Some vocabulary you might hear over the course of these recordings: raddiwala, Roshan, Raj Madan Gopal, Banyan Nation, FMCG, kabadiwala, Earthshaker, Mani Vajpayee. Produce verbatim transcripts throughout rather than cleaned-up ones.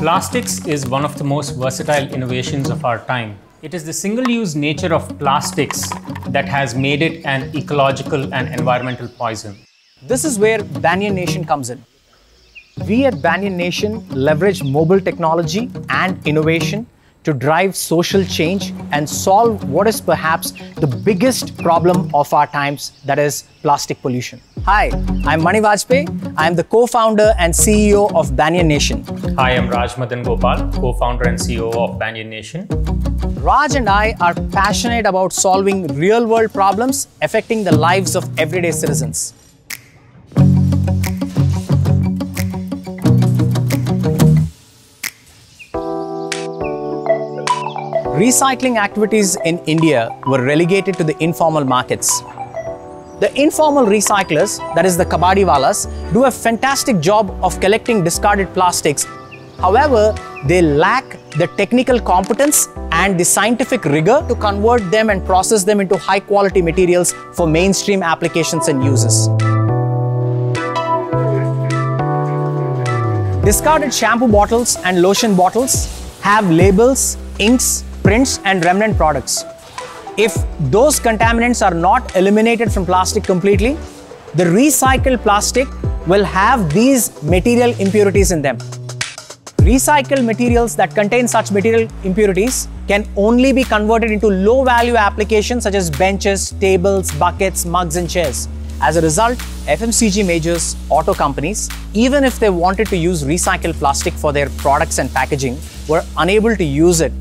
Plastics is one of the most versatile innovations of our time. It is the single-use nature of plastics that has made it an ecological and environmental poison. This is where Banyan Nation comes in. We at Banyan Nation leverage mobile technology and innovation to drive social change and solve what is perhaps the biggest problem of our times, that is plastic pollution. Hi, I'm Mani Vajpayee. I'm the co-founder and C E O of Banyan Nation. Hi, I'm Raj Madan Gopal, co-founder and C E O of Banyan Nation. Raj and I are passionate about solving real-world problems affecting the lives of everyday citizens. Recycling activities in India were relegated to the informal markets. The informal recyclers, that is the kabadiwalas, do a fantastic job of collecting discarded plastics. However, they lack the technical competence and the scientific rigor to convert them and process them into high quality materials for mainstream applications and uses. Discarded shampoo bottles and lotion bottles have labels, inks, prints and remnant products. If those contaminants are not eliminated from plastic completely, the recycled plastic will have these material impurities in them. Recycled materials that contain such material impurities can only be converted into low-value applications such as benches, tables, buckets, mugs and chairs. As a result, F M C G majors, auto companies, even if they wanted to use recycled plastic for their products and packaging, were unable to use it.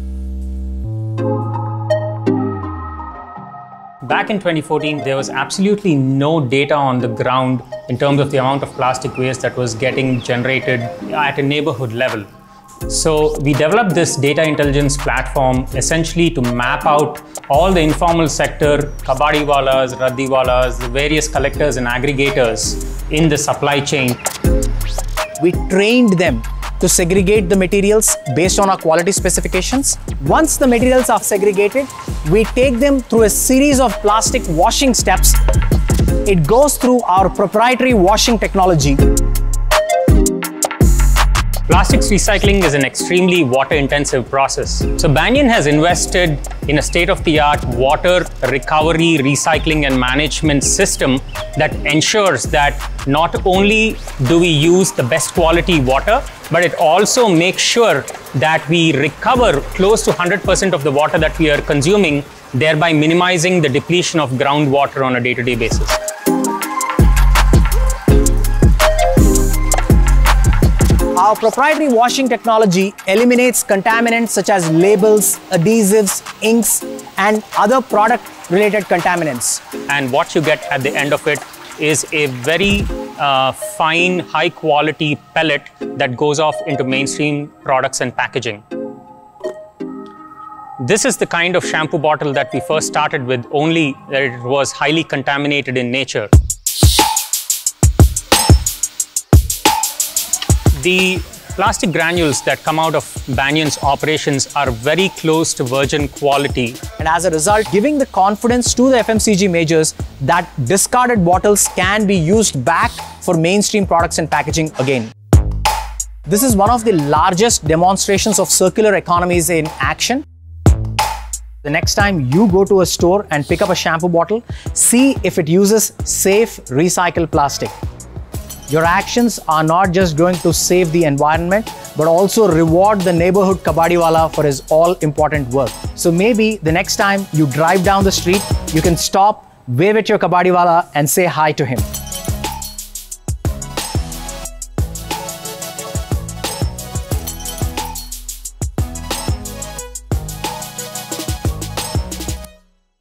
Back in twenty fourteen, there was absolutely no data on the ground in terms of the amount of plastic waste that was getting generated at a neighborhood level. So we developed this data intelligence platform essentially to map out all the informal sector, kabadiwalas, raddiwalas, the various collectors and aggregators in the supply chain. We trained them to segregate the materials based on our quality specifications. Once the materials are segregated, we take them through a series of plastic washing steps. It goes through our proprietary washing technology. Plastics recycling is an extremely water-intensive process. So Banyan has invested in a state-of-the-art water recovery, recycling and management system that ensures that not only do we use the best quality water, but it also makes sure that we recover close to one hundred percent of the water that we are consuming, thereby minimizing the depletion of groundwater on a day-to-day basis. Our proprietary washing technology eliminates contaminants such as labels, adhesives, inks, and other product-related contaminants. And what you get at the end of it is a very Uh, fine, high-quality pellet that goes off into mainstream products and packaging. This is the kind of shampoo bottle that we first started with, only that it was highly contaminated in nature. The plastic granules that come out of Banyan's operations are very close to virgin quality. And as a result, giving the confidence to the F M C G majors that discarded bottles can be used back for mainstream products and packaging again. This is one of the largest demonstrations of circular economies in action. The next time you go to a store and pick up a shampoo bottle, see if it uses safe recycled plastic. Your actions are not just going to save the environment, but also reward the neighborhood kabadiwala for his all-important work. So maybe the next time you drive down the street, you can stop, wave at your kabadiwala and say hi to him.